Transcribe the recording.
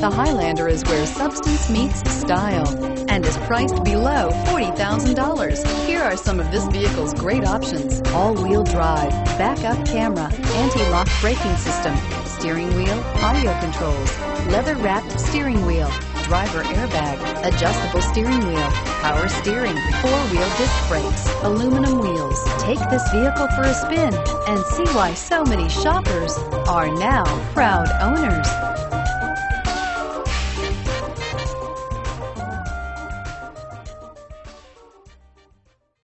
the Highlander is where substance meets style and is priced below $40,000. Here are some of this vehicle's great options: all-wheel drive, backup camera, anti-lock braking system, steering wheel audio controls, leather-wrapped steering wheel, driver airbag, adjustable steering wheel, power steering, four-wheel disc brakes, aluminum wheels. Take this vehicle for a spin and see why so many shoppers are now proud owners.